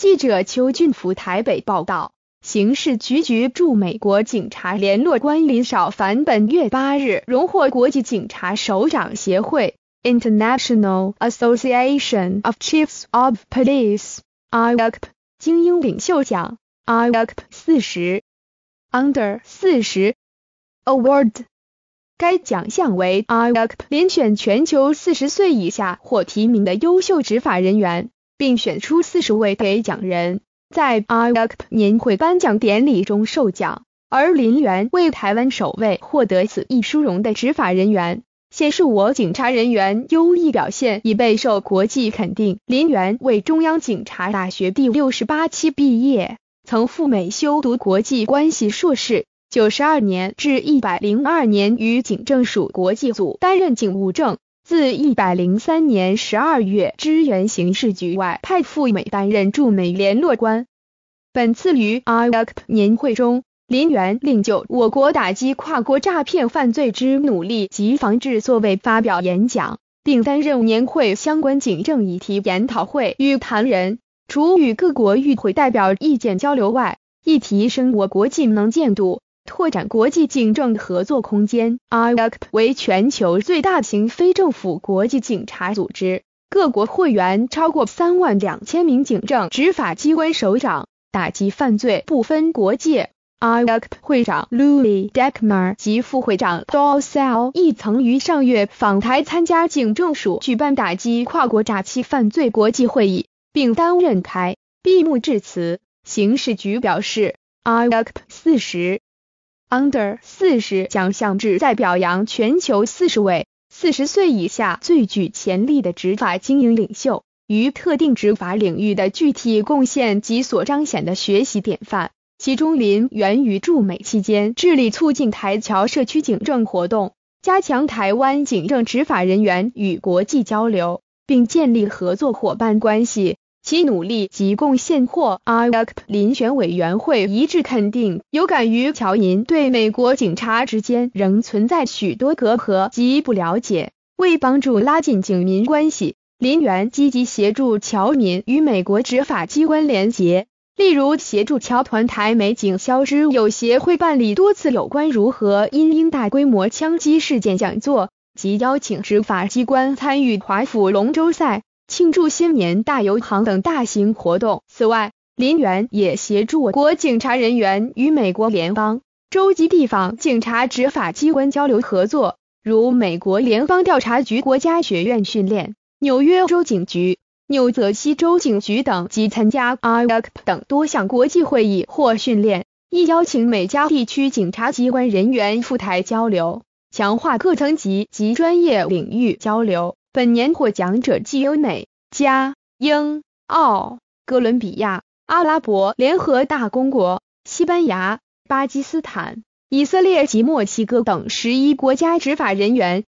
记者邱俊福台北报道，刑事局驻美国警察联络官林少凡本月8日荣获国际警察首长协会 International Association of Chiefs of Police IACP 精英领袖奖 IACP 40 Under 40 Award。 该奖项为 IACP 遴选全球40岁以下或提名的优秀执法人员，并选出40位给奖人，在 IACP 年会颁奖典礼中授奖。而林元为台湾首位获得此一殊荣的执法人员，显示我警察人员优异表现已备受国际肯定。林元为中央警察大学第68期毕业，曾赴美修读国际关系硕士。92年至102年于警政署国际组担任警务正，自103年12月支援刑事局外派赴美担任驻美联络官。本次于 IACP 年会中，林元令就我国打击跨国诈骗犯罪之努力及防治作为发表演讲，并担任年会相关警政议题研讨会与谈人。除与各国与会代表意见交流外，亦提升我国技能见度，拓展国际警政合作空间。 IACP 为全球最大型非政府国际警察组织，各国会员超过32000名，警政执法机关首长，打击犯罪不分国界。 IACP 会长 Louis Decker 及副会长 Dawson 亦曾于上月访台参加警政署举办打击跨国诈欺犯罪国际会议，并担任开闭幕致辞。刑事局表示 IACP 40 Under 40奖项旨在表扬全球40位40岁以下最具潜力的执法精英领袖，于特定执法领域的具体贡献及所彰显的学习典范。其中林元于驻美期间致力促进台侨社区警政活动，加强台湾警政执法人员与国际交流，并建立合作伙伴关系。其努力及贡献获 IACP 遴选委员会一致肯定。有感于侨民对美国警察之间仍存在许多隔阂及不了解，为帮助拉近警民关系，林元积极协助侨民与美国执法机关联结，例如协助侨团台美警消之友协会办理多次有关如何因应大规模枪击事件讲座，及邀请执法机关参与华府龙舟赛、庆祝新年大游行等大型活动。此外，林元也协助我国警察人员与美国联邦、州及地方警察执法机关交流合作，如美国联邦调查局国家学院训练、纽约州警局、纽泽西州警局等，及参加 IACP 等多项国际会议或训练，亦邀请美加地区警察机关人员赴台交流，强化各层级及专业领域交流。本年获奖者既有美、加、英、澳、哥伦比亚、阿拉伯联合大公国、西班牙、巴基斯坦、以色列及墨西哥等11国家执法人员，